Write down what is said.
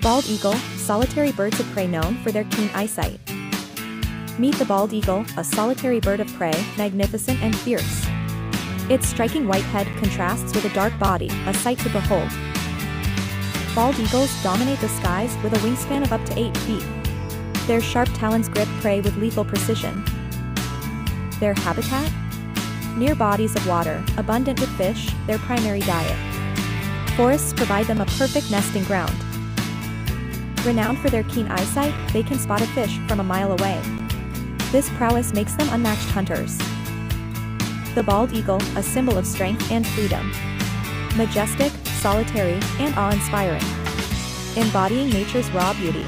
Bald eagle, solitary birds of prey known for their keen eyesight. Meet the bald eagle, a solitary bird of prey, magnificent and fierce. Its striking white head contrasts with a dark body, a sight to behold. Bald eagles dominate the skies with a wingspan of up to 8 feet. Their sharp talons grip prey with lethal precision. Their habitat? Near bodies of water, abundant with fish, their primary diet. Forests provide them a perfect nesting ground. Renowned for their keen eyesight, they can spot a fish from a mile away. This prowess makes them unmatched hunters. The bald eagle, a symbol of strength and freedom. Majestic, solitary, and awe-inspiring. Embodying nature's raw beauty.